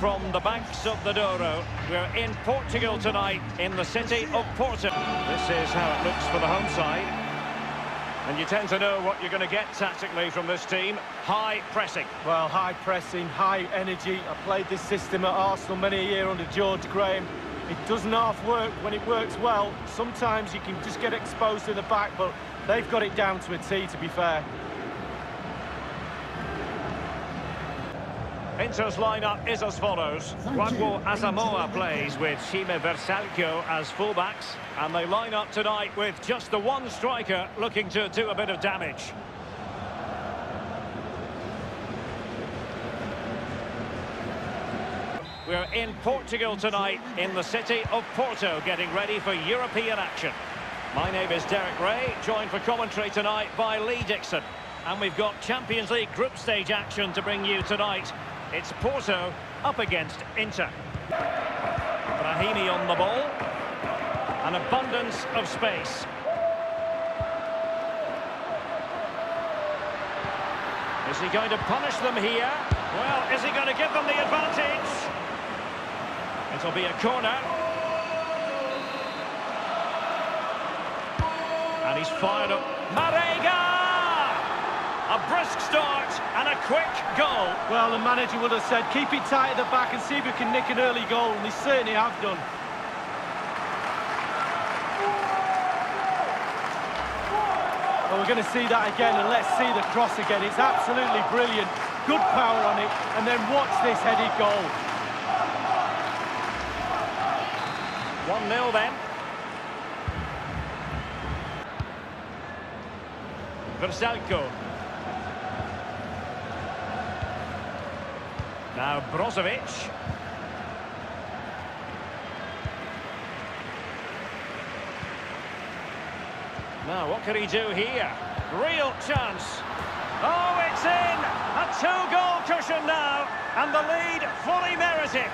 From the banks of the Douro, we're in Portugal tonight, in the city of Porto. This is how it looks for the home side. And you tend to know what you're going to get tactically from this team. High pressing. Well, high pressing, high energy. I played this system at Arsenal many a year under George Graham. It doesn't half work when it works well. Sometimes you can just get exposed to the back, but they've got it down to a T, to be fair. Inter's lineup is as follows. Rango Azamoa plays with Shime Versalcchio as fullbacks, and they line up tonight with just the one striker looking to do a bit of damage. We're in Portugal tonight, in the city of Porto, getting ready for European action. My name is Derek Ray, joined for commentary tonight by Lee Dixon. And we've got Champions League group stage action to bring you tonight. It's Porto up against Inter. Brahimi on the ball. An abundance of space. Is he going to punish them here? Well, is he going to give them the advantage? It'll be a corner. And he's fired up. Marega! A brisk start and a quick goal. Well, the manager would have said, keep it tight at the back and see if we can nick an early goal, and they certainly have done. Well, we're going to see that again, and let's see the cross again. It's absolutely brilliant. Good power on it, and then watch this headed goal. 1-0 then. Vrsaljko. Now Brozovic. Now what could he do here? Real chance. Oh, it's in! A two-goal cushion now, and the lead fully merited.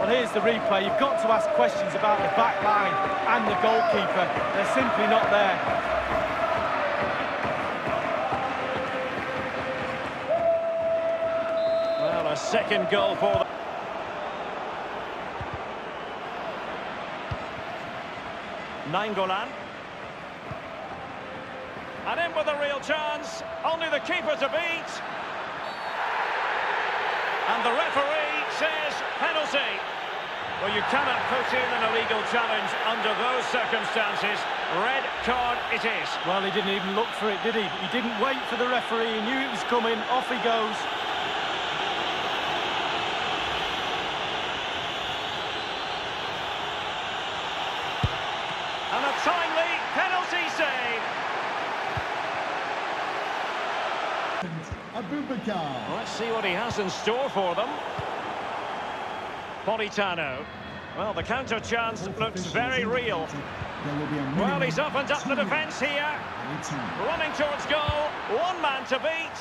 Well, here's the replay. You've got to ask questions about the back line and the goalkeeper. They're simply not there. Well, a second goal for them. Nainggolan. And in with a real chance. Only the keeper to beat. And the referee says penalty. Well, you cannot put in an illegal challenge under those circumstances. Red card it is. Well, he didn't even look for it, did he? He didn't wait for the referee. He knew it was coming. Off he goes. And a timely penalty save. Abubakar. Well, let's see what he has in store for them. Politano. Well, the counter chance looks very real. Well, he's up and up the defence here. Running towards goal. One man to beat.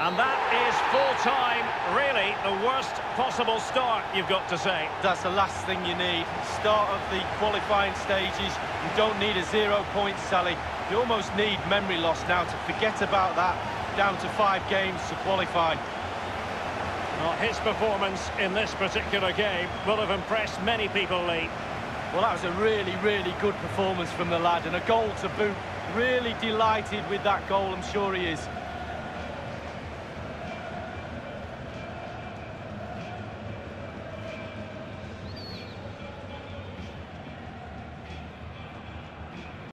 And that is full-time. Really, the worst possible start, you've got to say. That's the last thing you need. Start of the qualifying stages. You don't need a 0 point sally. You almost need memory loss now to forget about that. Down to 5 games to qualify. Well, his performance in this particular game will have impressed many people, Lee. Well, that was a really, really good performance from the lad, and a goal to boot. Really delighted with that goal, I'm sure he is.